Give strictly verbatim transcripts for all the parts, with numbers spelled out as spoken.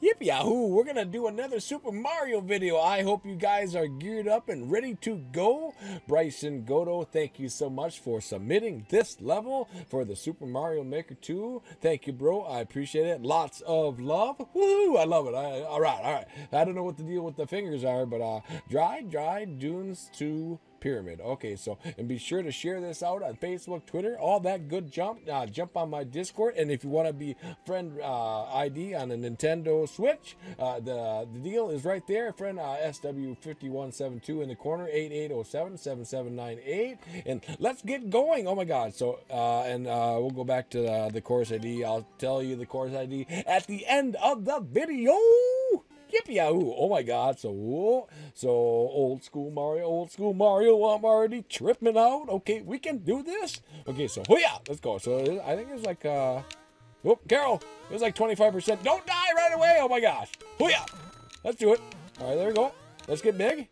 Yip yahoo, we're gonna do another Super Mario video. I hope you guys are geared up and ready to go. Brysongodo, thank you so much for submitting this level for the Super Mario Maker two. Thank you, bro, I appreciate it. Lots of love. Woohoo, I love it. I, all right, all right. I don't know what the deal with the fingers are, but uh, dry, dry dunes to pyramid. Okay, so, and be sure to share this out on Facebook, Twitter, all that good jump. Uh, jump on my Discord, and if you want to be friend uh, I D on a Nintendo Switch, uh, the, the deal is right there. Friend uh, S W five one seven two in the corner, eight eight zero seven, seven seven nine eight, and let's get going. Oh my God. So, uh, and uh, we'll go back to uh, the course I D. I'll tell you the course I D at the end of the video. Yippee-yahoo! Oh my God! So, whoa. So old school Mario, old school Mario. I'm already tripping out. Okay, we can do this. Okay, so oh yeah, let's go. So I think it's like, uh, oh Carol, it was like twenty-five percent. Don't die right away. Oh my gosh. Oh yeah, let's do it. All right, there we go. Let's get big.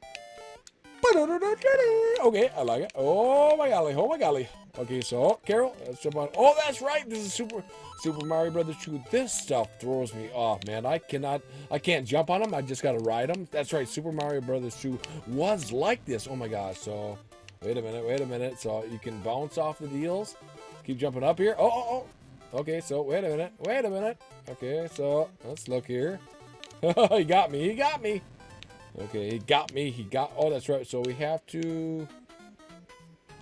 Okay, I like it. Oh my golly! Oh my golly! Okay, so Carol, let's jump on. Oh, that's right. This is Super Super Mario Brothers two. This stuff throws me off, man. I cannot, I can't jump on them. I just gotta ride them. That's right. Super Mario Brothers two was like this. Oh my gosh. So wait a minute. Wait a minute. So you can bounce off the deals. Keep jumping up here. Oh, oh, oh. Okay. So wait a minute. Wait a minute. Okay. So let's look here. He got me. He got me. Okay, he got me, he got, oh, that's right, so we have to,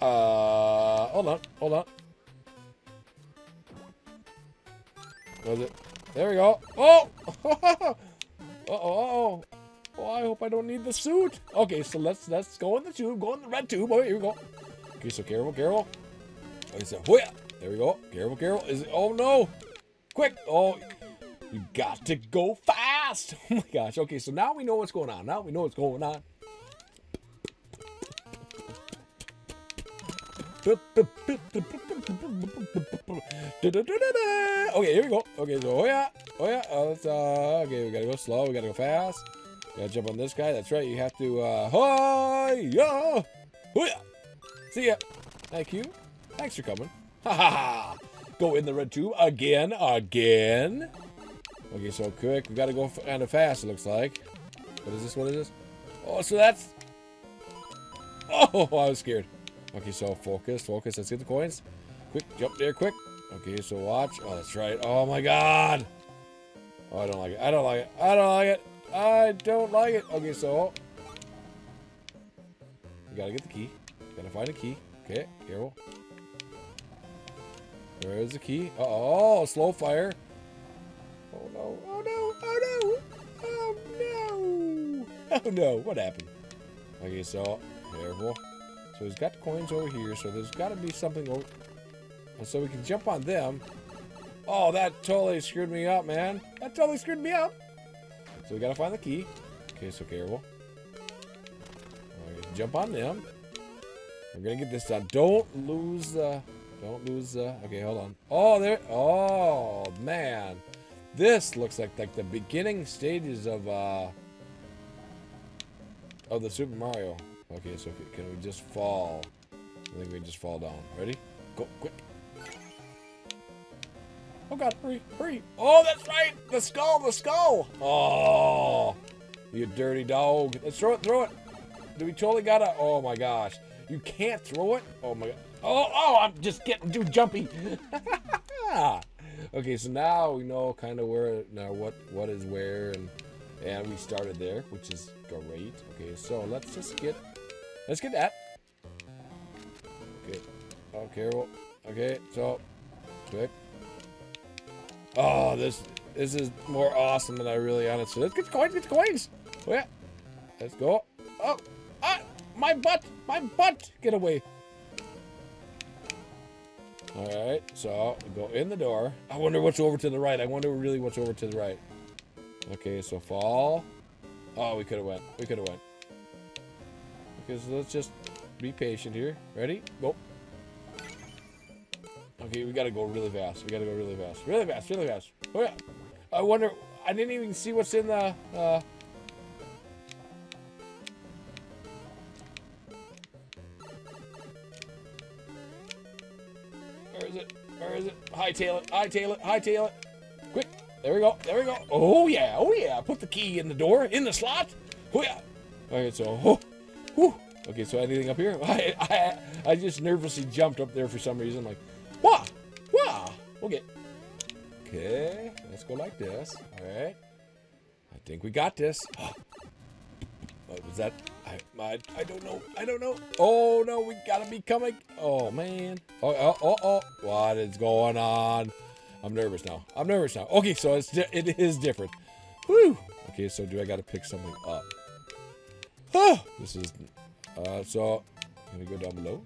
uh, hold on, hold on, was it, there we go, oh, uh-oh, uh-oh, oh, I hope I don't need the suit. Okay, so let's, let's go in the tube, go in the red tube, oh, here we go. Okay, so careful, careful, okay, so, oh, yeah, there we go, careful, careful, is it, oh, no, quick, oh, you got to go fast. Oh my gosh. Okay, so now we know what's going on. Now we know what's going on. Okay, here we go. Okay, so, oh yeah. Oh yeah. Oh, let's, uh, okay, we gotta go slow. We gotta go fast. We gotta jump on this guy. That's right. You have to, uh, oh yeah. Oh yeah. See ya. Thank you. Thanks for coming. Ha ha ha. Go in the red tube again. Again. Okay, so quick. We gotta go kind of fast, it looks like. What is this? What is this? Oh, so that's... Oh, I was scared. Okay, so focus, focus. Let's get the coins. Quick, jump there, quick. Okay, so watch. Oh, that's right. Oh, my God. Oh, I don't like it. I don't like it. I don't like it. I don't like it. Okay, so... We gotta get the key. Gotta find a key. Okay, careful. Where is the key? Uh oh, slow fire. Oh no, oh no, oh no, oh no, oh no, what happened? Okay, so, careful. So he's got coins over here, so there's got to be something over, and so we can jump on them. Oh, that totally screwed me up, man. That totally screwed me up. So we got to find the key. Okay, so careful. Right, jump on them. We're going to get this done. Don't lose the, don't lose the, okay, hold on. Oh, there, oh, man. This looks like like the beginning stages of uh of the Super Mario. Okay, so can we just fall? I think we just fall down. Ready? Go quick! Oh God! Hurry! Hurry! Oh, that's right! The skull! The skull! Oh, you dirty dog! Let's throw it! Throw it! Do we totally gotta? Oh my gosh! You can't throw it! Oh my! Oh! Oh! I'm just getting too jumpy! Okay, so now we know kind of where, now what, what is where, and and we started there, which is great. Okay, so let's just get, let's get that. Okay, okay, well, okay, so, quick. Oh, this, this is more awesome than I really honestly. Let's get the coins, get the coins. Oh yeah, let's go. Oh, ah, my butt, my butt, get away. All right, so go in the door. I wonder what's over to the right. I wonder really what's over to the right. Okay, so fall. Oh, we could have went. We could have went. Okay, so let's just be patient here. Ready? Go. Okay, we gotta go really fast. We gotta go really fast. Really fast, really fast. Oh yeah. I wonder, I didn't even see what's in the, uh... Where is it? Where is it? Hightail it. Hightail it. Hightail it. Quick. There we go. There we go. Oh, yeah. Oh, yeah. Put the key in the door. In the slot. Oh, yeah. Okay, so... Oh, whew. Okay, so anything up here? I, I I just nervously jumped up there for some reason. Like, wah! Wah! Okay. Okay. Let's go like this. All right. I think we got this. Oh. What was that? I, I I don't know. I don't know. Oh, no. We gotta be coming. Oh, man. Oh, oh, oh, oh. What is going on? I'm nervous now. I'm nervous now. Okay, so it's it is different. Whew. Okay, so do I gotta pick something up? Oh, this is... Uh, so, can we go down below?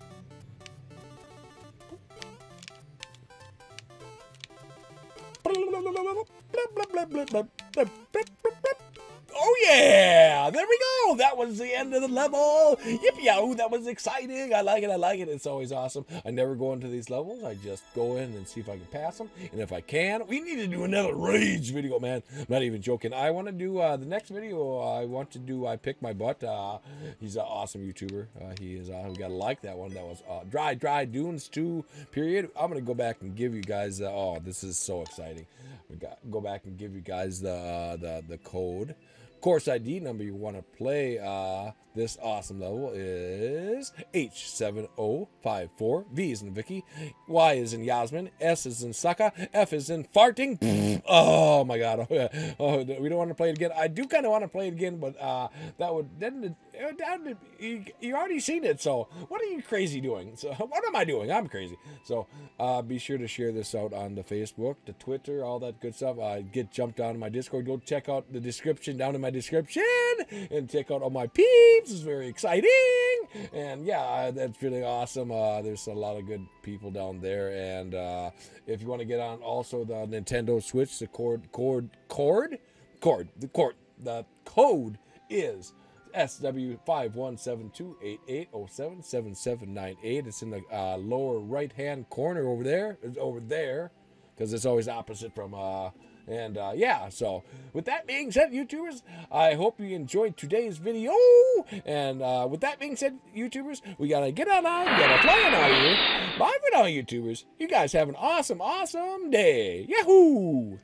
Oh yeah! There we go! That was the end of the level! Yippee-yow! That was exciting! I like it, I like it. It's always awesome. I never go into these levels. I just go in and see if I can pass them. And if I can, we need to do another rage video, man. I'm not even joking. I want to do, uh, the next video, I want to do I Pick My Butt. Uh, he's an awesome YouTuber. Uh, he is, uh, we gotta like that one. That was, uh, Dry Dry Dunes two, period. I'm gonna go back and give you guys, uh, oh, this is so exciting. We got, go back and give you guys the, uh, the, the code. Course I D number you want to play uh, this awesome level is H seven zero five four. V is in Vicky, Y is in Yasmin, S is in Saka, F is in farting. Oh my god! Oh, yeah. Oh, we don't want to play it again. I do kind of want to play it again, but uh, that would then you, you already seen it. So what are you crazy doing? So what am I doing? I'm crazy. So uh, be sure to share this out on the Facebook, the Twitter, all that good stuff. I uh, get jumped on my Discord. Go check out the description down in my description and check out all my peeps. It's very exciting, and yeah, that's really awesome. Uh there's a lot of good people down there, and uh if you want to get on also the Nintendo Switch, the cord cord cord cord the cord the code is S W five one seven two eight eight zero seven seven seven nine eight. It's in the uh lower right hand corner over there. It's over there because it's always opposite from uh And, uh, yeah, so, with that being said, YouTubers, I hope you enjoyed today's video. And, uh, with that being said, YouTubers, we gotta get online, we gotta fly on out here. Bye for now, YouTubers. You guys have an awesome, awesome day. Yahoo!